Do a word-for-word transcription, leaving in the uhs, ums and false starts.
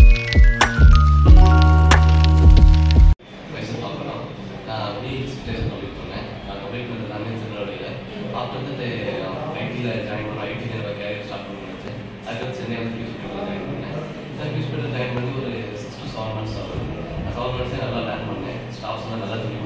I was like, I